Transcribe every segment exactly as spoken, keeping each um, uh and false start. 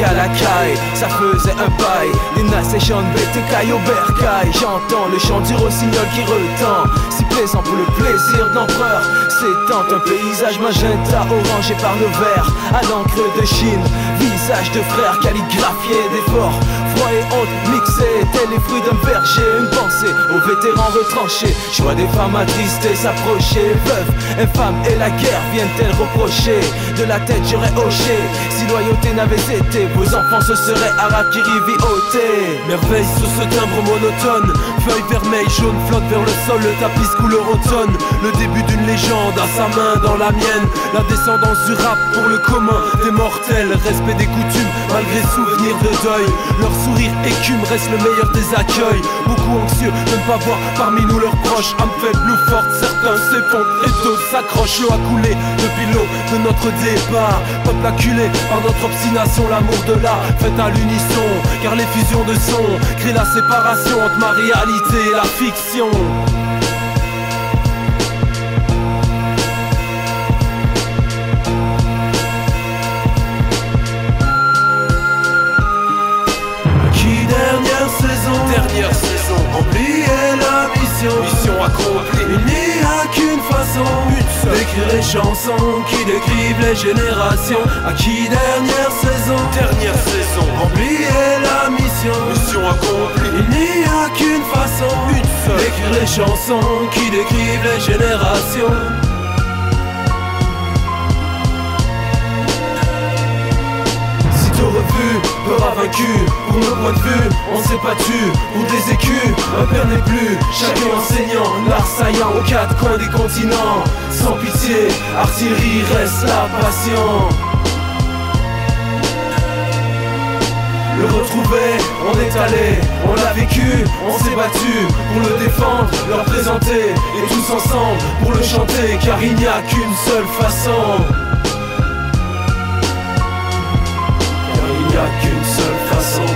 qu'à la caille, ça faisait un paille. Les nasses et chants de au bercail. J'entends le chant du rossignol qui retend, si plaisant pour le plaisir de l'empereur. S'étend un paysage magenta orangé par le vert, à l'encre de Chine, visage de frères calligraphiés d'efforts. Froid et honte mixés, tels les fruits d'un verger. Une pensée aux vétérans retranchés. Je vois des femmes attristées s'approcher. Veuves, infâmes et la guerre viennent-elles reprocher? De la tête j'aurais hoché, si loyauté n'avait été, vos enfants se seraient harakiri viotés. Merveille sous ce timbre monotone, feuilles vermeilles, jaunes flottent vers le sol. Le tapis couleur automne, le début d'une légende à sa main dans la mienne. La descendance du rap pour le commun des mortels. Respect des coutumes malgré souvenirs de deuil. Leur sourire écume reste le meilleur des accueils. Beaucoup anxieux de ne pas voir parmi nous leurs proches. Âme faible ou forte, certains s'effondrent et d'autres s'accrochent. L'eau a coulé depuis l'eau de notre départ. Peuple acculé par notre obstination. L'amour de la fête à l'unisson, car les fusions de sons créent la séparation entre ma réalité et la fiction. Dernière saison, oubliez la mission, mission accomplie. Il n'y a qu'une façon, une seule, d'écrire les chansons qui décrivent les générations. À qui dernière saison, dernière saison, oubliez la mission, mission accomplie. Il n'y a qu'une façon, une seule, d'écrire les chansons qui décrivent les générations. Peur a vaincu, pour nos points de vue, on s'est battu, pour des écus, un père n'est plus, chacun enseignant, l'art saillant aux quatre coins des continents, sans pitié, artillerie reste la passion. Le retrouver, on est allé, on l'a vécu, on s'est battu pour le défendre, le représenter, et tous ensemble pour le chanter, car il n'y a qu'une seule façon. Qu'une seule façon.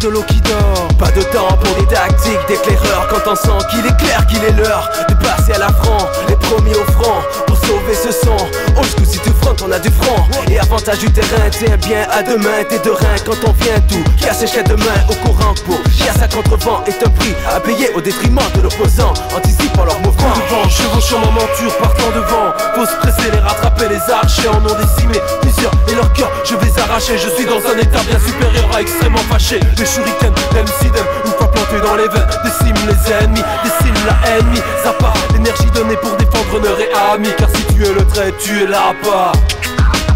De l'eau qui dort. Pas de temps pour les tactiques d'éclaireurs, quand on sent qu'il est clair qu'il est l'heure de passer à l'affront, les promis au front pour sauver ce son. Oh, jusqu'où si tu frontes, on a du front et avantage du terrain. Tiens bien à demain, t'es de rein quand on vient tout casser jusqu'à demain au courant pour chasse à contre-vent et un prix à payer au détriment de l'opposant, anticipant leur mouvement. Devant, chevauchant en monture, partant devant, faut se presser, les rattraper, les archers en ont décimé plusieurs et leur cœur je vais arracher. Je suis dans un état bien supérieur à extrêmement fâché. Les shurikens, même sidem, une fois plantés dans les veines, déciment les ennemis, déciment la ennemie. Zappa, l'énergie donnée pour défendre honneur et ami, car si tu es le trait, tu es l'appât.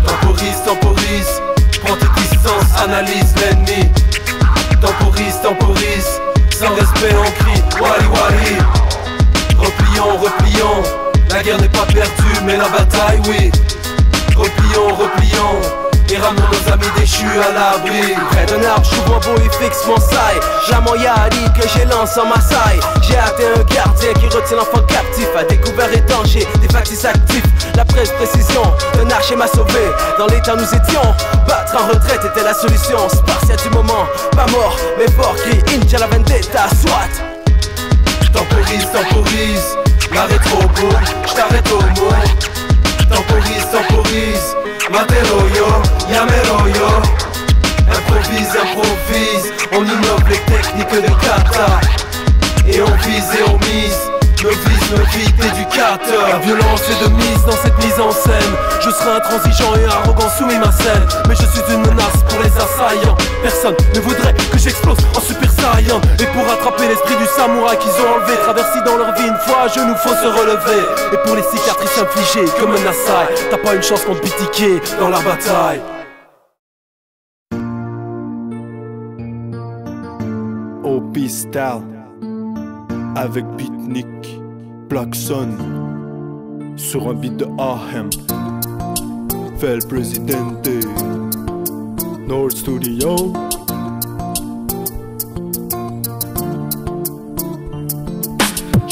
Temporise, temporise, prends tes distances, analyse l'ennemi. Temporise, temporise, sans respect on crie, wali wali. Replions, replions, la guerre n'est pas perdue, mais la bataille oui. Replions, replions, et ramenons nos amis déchus à l'abri. Près d'un arbre, je vois beau et fixe mon saille. J'amoya a dit que j'ai lancé en massaille. J'ai hâté un gardien qui retient l'enfant captif. A découvert les dangers, des factices actifs. La presse précision d'un archer m'a sauvé. Dans les temps nous étions, battre en retraite était la solution. Spartiate du moment, pas mort, mais fort cri Incha la vendetta, soit. Temporise, temporise, l'arrêt trop beau, je t'arrête au mot. Temporise, temporise, Materoyo, Yameroyo. Improvise, improvise, on innove les techniques de kata. Et on vise et on mise, le vise, le vide, éducateur. La violence est de mise dans cette mise en scène. Je serai intransigeant et arrogant soumis ma scène, mais je suis une menace pour les assaillants. Personne personne ne voudrait que j'explose en Super Saiyan. Et pour attraper l'esprit du samouraï qu'ils ont enlevé, traversé dans leur vie une fois, à genoux faut se relever. Et pour les cicatrices infligées comme un assaille, t'as pas une chance contre Beatnik dans la bataille. Au pistal avec Beatnik, Blackson sur un beat de Ahem. Fel Presidente North Studio.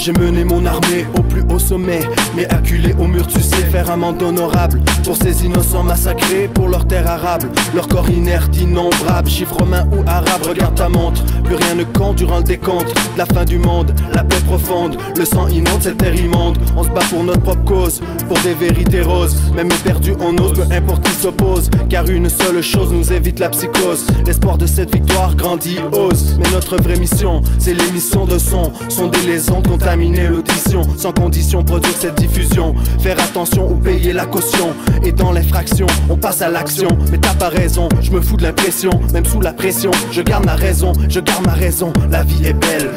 J'ai mené mon armée au plus haut sommet, mais acculé au mur, tu sais faire amende honorable pour ces innocents massacrés, pour leur terre arable, leur corps inerte, innombrable, chiffres romains ou arabes. Regarde ta montre, plus rien ne compte durant le décompte. La fin du monde, la paix profonde, le sang inonde cette terre immonde. On se bat pour notre propre cause, pour des vérités roses. Même éperdu on ose, peu importe qui s'oppose, car une seule chose nous évite la psychose. L'espoir de cette victoire grandit, ose. Mais notre vraie mission, c'est l'émission de son, son des lésions qu'on terminer l'audition, sans condition produire cette diffusion, faire attention ou payer la caution, et dans l'infraction on passe à l'action. Mais t'as pas raison, je me fous de l'impression, même sous la pression, je garde ma raison, je garde ma raison. La vie est belle,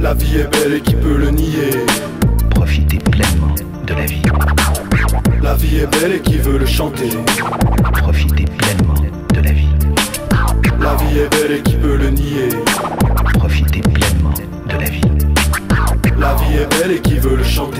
la vie est belle et qui peut le nier. Profitez pleinement de la vie. La vie est belle et qui veut le chanter. Profitez pleinement de la vie. La vie est belle et qui peut le nier. Profitez pleinement de la vie. La vie est belle et qui veut le chanter.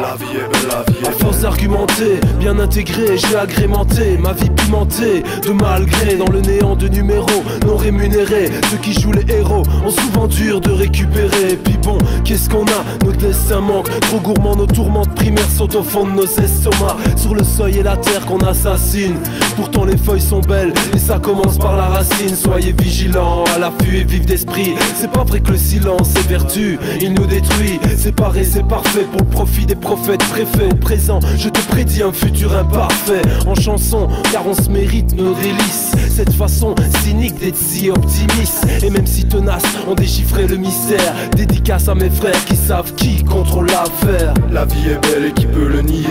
La vie est belle, la vie est belle. À force d'argumenter, bien intégré, j'ai agrémenté ma vie pimentée de malgré, dans le néant de numéros non rémunérés. Ceux qui jouent les héros ont souvent dur de récupérer. Et puis bon, qu'est-ce qu'on a? Nos destins manquent, trop gourmands, nos tourmentes primaires sont au fond de nos estomacs. Sur le seuil et la terre qu'on assassine, pourtant les feuilles sont belles et ça commence par la racine. Soyez vigilants, à l'affût et vifs d'esprit. C'est pas vrai que le silence est vertu, il nous détruit. Séparé, c'est parfait pour le profit des prophètes. Préfets au présent, je te prédis un futur imparfait. En chanson, car on se mérite nos délices. Cette façon cynique d'être si optimiste, et même si tenace, on déchiffrait le mystère. Dédicace à mes frères qui savent qui contrôle l'affaire. La vie est belle et qui peut le nier.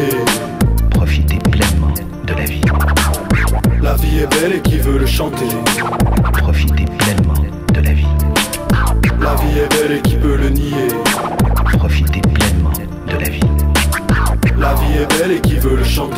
Profitez pleinement de la vie. La vie est belle et qui veut le chanter. Profitez pleinement de la vie. La vie est belle et qui peut le nier. Profitez pleinement de la vie. La vie est belle et qui veut le chanter.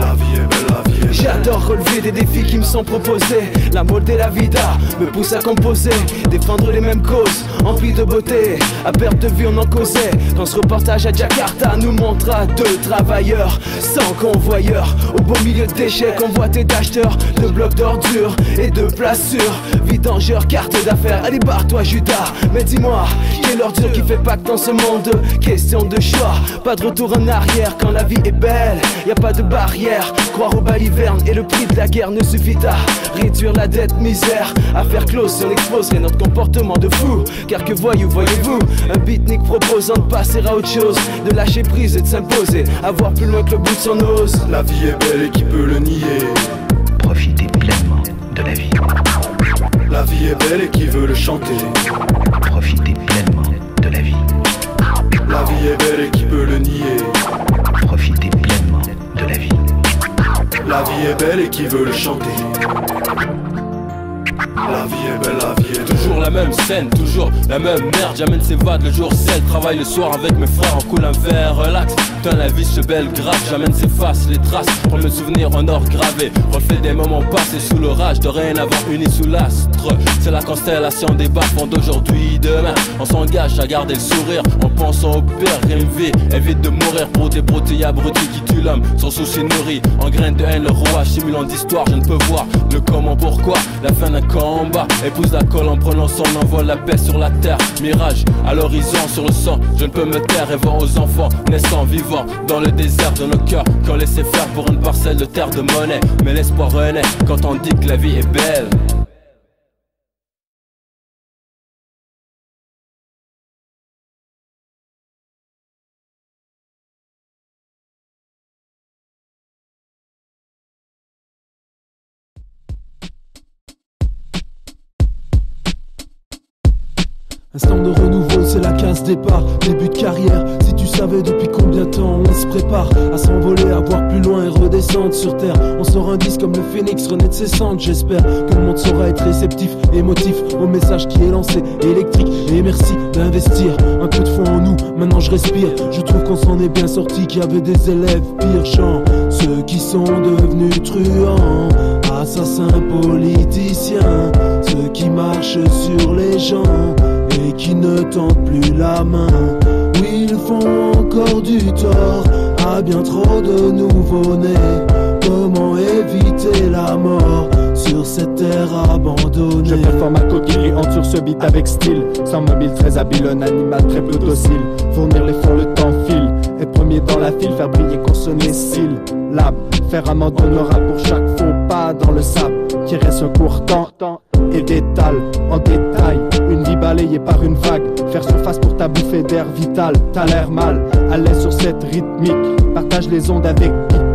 La vie est belle, la vie est belle. J'adore relever des défis qui me sont proposés. La mode et la vida me pousse à composer, défendre les mêmes causes, emplis de beauté. À perte de vue on en causait, dans ce reportage à Jakarta nous montra deux travailleurs sans convoyeurs, au beau milieu de déchets convoités d'acheteurs, de blocs d'ordures et de places sûres. Vidangeur, carte d'affaires, allez barre-toi Judas. Mais dis-moi, quelle ordure qui fait pacte dans ce monde? Question de choix, pas de retour en arrière. Quand la vie est belle, y a pas de barrière. Croire aux balivernes et le prix de la guerre ne suffit à réduire la dette misère. À faire close, on exposerait notre comportement de fou, car que voyou, voyez-vous, un beatnik proposant de passer à autre chose, de lâcher prise et de s'imposer, avoir plus loin que le bout de son nose. La vie est belle et qui peut le nier. Profitez pleinement de la vie. La vie est belle et qui veut le chanter. Profitez pleinement de la vie. La vie est belle et qui peut le nier. Profitez pleinement de la vie. La vie est belle et qui veut le chanter. La vie est belle, la vie est belle. Toujours la même scène, toujours la même merde. J'amène ses vades le jour sel, travaille le soir avec mes frères, on coule un verre, relax. Putain la vie se belle grave, j'amène ses faces, les traces, pour me souvenir en or gravé. Reflet des moments passés sous l'orage, de rien avoir uni sous l'astre. C'est la constellation des bas-fonds d'aujourd'hui, demain. On s'engage à garder le sourire, en pensant au père, rime vie, évite de mourir pour des broutilles abrutis qui tuent l'homme, sans souci nourri. En graines de haine, le rouage, simulant d'histoire, je ne peux voir le comment, pourquoi, la fin d'un camp. Épouse la colle en prenant son envol, la paix sur la terre. Mirage à l'horizon, sur le sang, je ne peux me taire. Rêvant aux enfants, naissant, vivant dans le désert de nos cœurs, qu'on laissait faire pour une parcelle de terre de monnaie. Mais l'espoir renaît quand on dit que la vie est belle. Instant de renouveau, c'est la case départ, début de carrière. Si tu savais depuis combien de temps on se prépare à s'envoler, à voir plus loin et redescendre. descendre sur terre. On sort un disque comme le phénix, renaître ses cendres. J'espère que le monde saura être réceptif, émotif au message qui est lancé, électrique. Et merci d'investir un peu de foi en nous, maintenant je respire. Je trouve qu'on s'en est bien sorti, qu'il y avait des élèves pires chants. Ceux qui sont devenus truands, assassins, politiciens, ceux qui marchent sur les gens et qui ne tendent plus la main. Oui, ils font encore du tort à bien trop de nouveau-nés. Comment éviter la mort sur cette terre abandonnée? Je performe à coquille et entoure ce beat avec style. Sans mobile très habile, un animal très peu docile. Fournir les fonds, le temps file. Être premier dans la file, faire briller, consonner, cils, lab. Faire amende honorable pour chaque faux pas dans le sable. Qui reste un court temps et détale en détail. Une vie balayée par une vague. Faire surface pour ta bouffée d'air vital. T'as l'air mal, à l'aise sur cette rythmique. Partage les ondes avec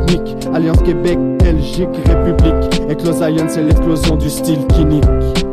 Beatnik. Alliance Québec, Belgique, République. Éclose Alliance, c'est l'explosion du style qui nique.